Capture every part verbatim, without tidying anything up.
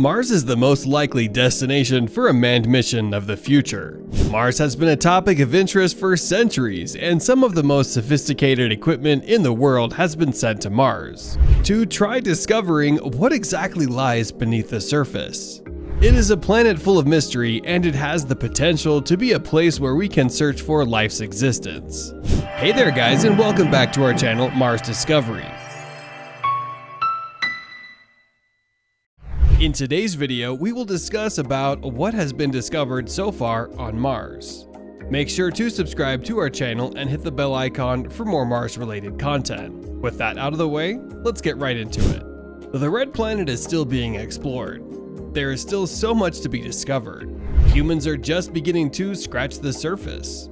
Mars is the most likely destination for a manned mission of the future. Mars has been a topic of interest for centuries, and some of the most sophisticated equipment in the world has been sent to Mars to try discovering what exactly lies beneath the surface. It is a planet full of mystery, and it has the potential to be a place where we can search for life's existence. Hey there guys, and welcome back to our channel, Mars Discoveries. In today's video, we will discuss about what has been discovered so far on Mars. Make sure to subscribe to our channel and hit the bell icon for more Mars-related content. With that out of the way, let's get right into it. The red planet is still being explored. There is still so much to be discovered. Humans are just beginning to scratch the surface.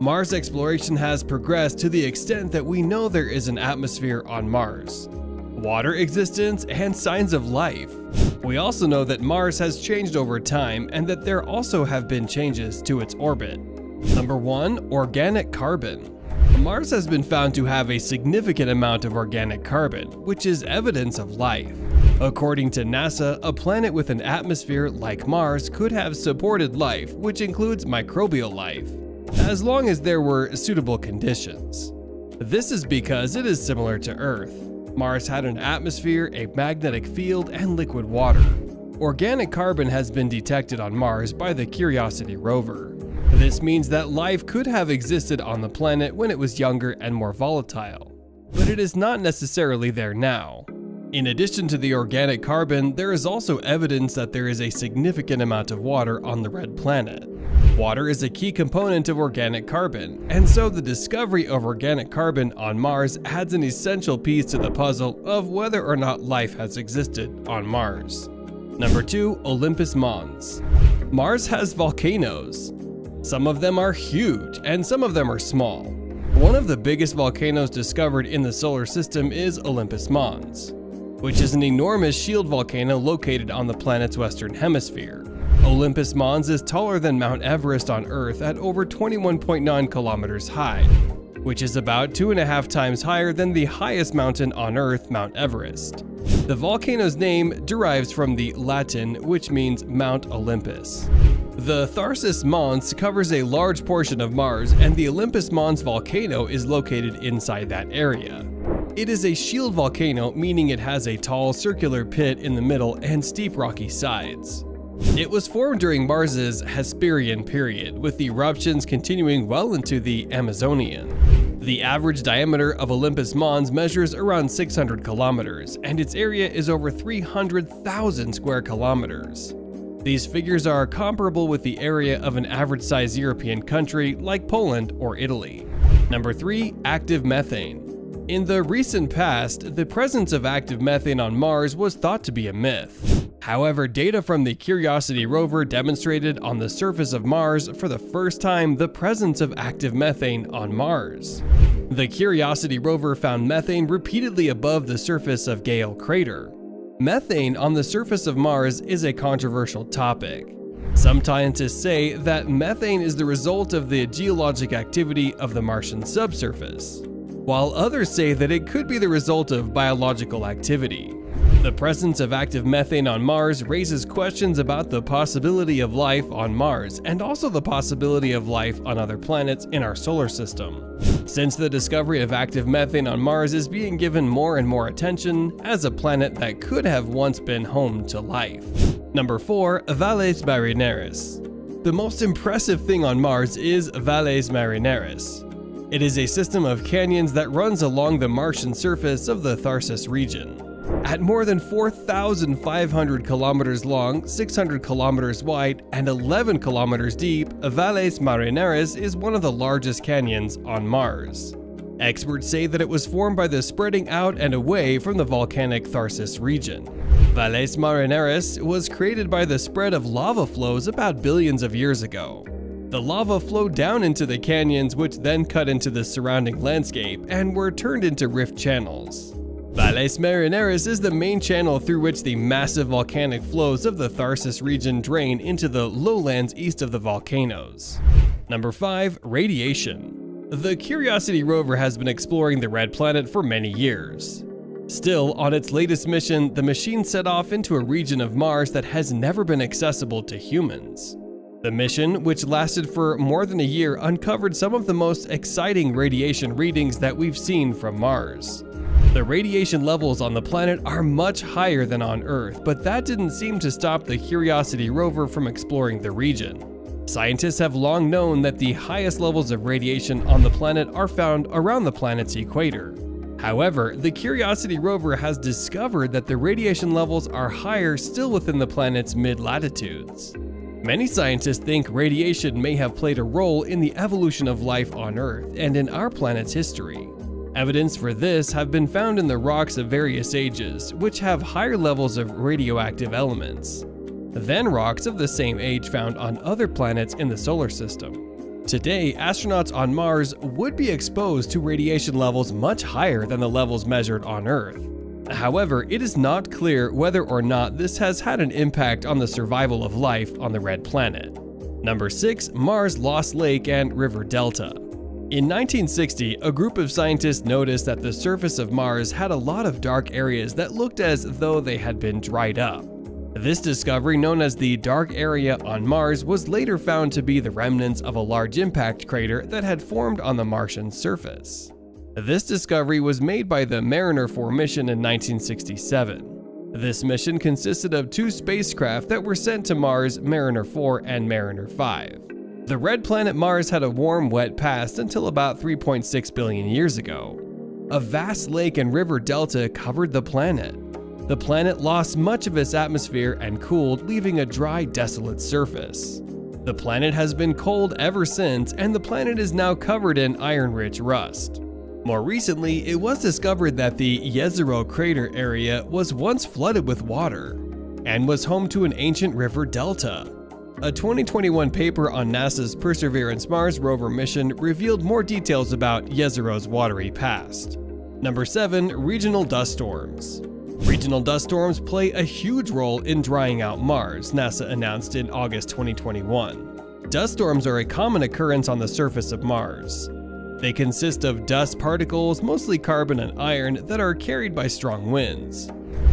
Mars exploration has progressed to the extent that we know there is an atmosphere on Mars, water existence, and signs of life. We also know that Mars has changed over time and that there also have been changes to its orbit. Number one, organic carbon. Mars has been found to have a significant amount of organic carbon, which is evidence of life. According to NASA, a planet with an atmosphere like Mars could have supported life, which includes microbial life, as long as there were suitable conditions. This is because it is similar to Earth. Mars had an atmosphere, a magnetic field, and liquid water. Organic carbon has been detected on Mars by the Curiosity rover. This means that life could have existed on the planet when it was younger and more volatile, but it is not necessarily there now. In addition to the organic carbon, there is also evidence that there is a significant amount of water on the red planet. Water is a key component of organic carbon, and so the discovery of organic carbon on Mars adds an essential piece to the puzzle of whether or not life has existed on Mars. Number two, Olympus Mons. Mars has volcanoes. Some of them are huge, and some of them are small. One of the biggest volcanoes discovered in the solar system is Olympus Mons, which is an enormous shield volcano located on the planet's western hemisphere. Olympus Mons is taller than Mount Everest on Earth at over twenty-one point nine kilometers high, which is about two and a half times higher than the highest mountain on Earth, Mount Everest. The volcano's name derives from the Latin, which means Mount Olympus. The Tharsis Mons covers a large portion of Mars, and the Olympus Mons volcano is located inside that area. It is a shield volcano, meaning it has a tall, circular pit in the middle and steep, rocky sides. It was formed during Mars's Hesperian period, with eruptions continuing well into the Amazonian. The average diameter of Olympus Mons measures around six hundred kilometers, and its area is over three hundred thousand square kilometers. These figures are comparable with the area of an average-sized European country like Poland or Italy. Number three, active methane. In the recent past, the presence of active methane on Mars was thought to be a myth. However, data from the Curiosity rover demonstrated on the surface of Mars for the first time the presence of active methane on Mars. The Curiosity rover found methane repeatedly above the surface of Gale Crater. Methane on the surface of Mars is a controversial topic. Some scientists say that methane is the result of the geologic activity of the Martian subsurface, while others say that it could be the result of biological activity. The presence of active methane on Mars raises questions about the possibility of life on Mars and also the possibility of life on other planets in our solar system. Since the discovery of active methane on Mars is being given more and more attention as a planet that could have once been home to life. Number four, Valles Marineris. The most impressive thing on Mars is Valles Marineris. It is a system of canyons that runs along the Martian surface of the Tharsis region. At more than four thousand five hundred kilometers long, six hundred kilometers wide, and eleven kilometers deep, Valles Marineris is one of the largest canyons on Mars. Experts say that it was formed by the spreading out and away from the volcanic Tharsis region. Valles Marineris was created by the spread of lava flows about billions of years ago. The lava flowed down into the canyons, which then cut into the surrounding landscape and were turned into rift channels. Valles Marineris is the main channel through which the massive volcanic flows of the Tharsis region drain into the lowlands east of the volcanoes. Number five, radiation. The Curiosity rover has been exploring the red planet for many years. Still, on its latest mission, the machine set off into a region of Mars that has never been accessible to humans. The mission, which lasted for more than a year, uncovered some of the most exciting radiation readings that we've seen from Mars. The radiation levels on the planet are much higher than on Earth, but that didn't seem to stop the Curiosity rover from exploring the region. Scientists have long known that the highest levels of radiation on the planet are found around the planet's equator. However, the Curiosity rover has discovered that the radiation levels are higher still within the planet's mid-latitudes. Many scientists think radiation may have played a role in the evolution of life on Earth and in our planet's history. Evidence for this have been found in the rocks of various ages, which have higher levels of radioactive elements, than rocks of the same age found on other planets in the solar system. Today, astronauts on Mars would be exposed to radiation levels much higher than the levels measured on Earth. However, it is not clear whether or not this has had an impact on the survival of life on the red planet. Number six. Mars Lost Lake and River Delta. In nineteen sixty, a group of scientists noticed that the surface of Mars had a lot of dark areas that looked as though they had been dried up. This discovery, known as the dark area on Mars, was later found to be the remnants of a large impact crater that had formed on the Martian surface. This discovery was made by the Mariner four mission in nineteen sixty-seven. This mission consisted of two spacecraft that were sent to Mars, Mariner four and Mariner five. The red planet Mars had a warm, wet past until about three point six billion years ago. A vast lake and river delta covered the planet. The planet lost much of its atmosphere and cooled, leaving a dry, desolate surface. The planet has been cold ever since, and the planet is now covered in iron-rich rust. More recently, it was discovered that the Jezero crater area was once flooded with water and was home to an ancient river delta. A twenty twenty-one paper on NASA's Perseverance Mars rover mission revealed more details about Jezero's watery past. Number seven. Regional dust storms. Regional dust storms play a huge role in drying out Mars, NASA announced in August twenty twenty-one. Dust storms are a common occurrence on the surface of Mars. They consist of dust particles, mostly carbon and iron, that are carried by strong winds.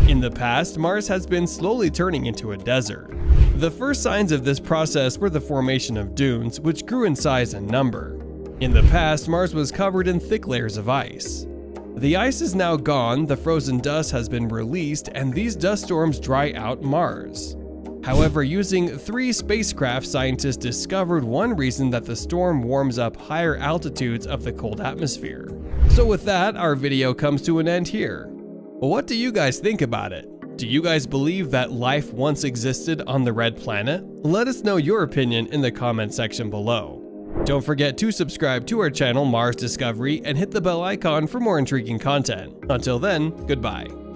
In the past, Mars has been slowly turning into a desert. The first signs of this process were the formation of dunes, which grew in size and number. In the past, Mars was covered in thick layers of ice. The ice is now gone, the frozen dust has been released, and these dust storms dry out Mars. However, using three spacecraft, scientists discovered one reason that the storm warms up higher altitudes of the cold atmosphere. So with that, our video comes to an end here. What do you guys think about it? Do you guys believe that life once existed on the red planet? Let us know your opinion in the comment section below. Don't forget to subscribe to our channel, Mars Discovery, and hit the bell icon for more intriguing content. Until then, goodbye.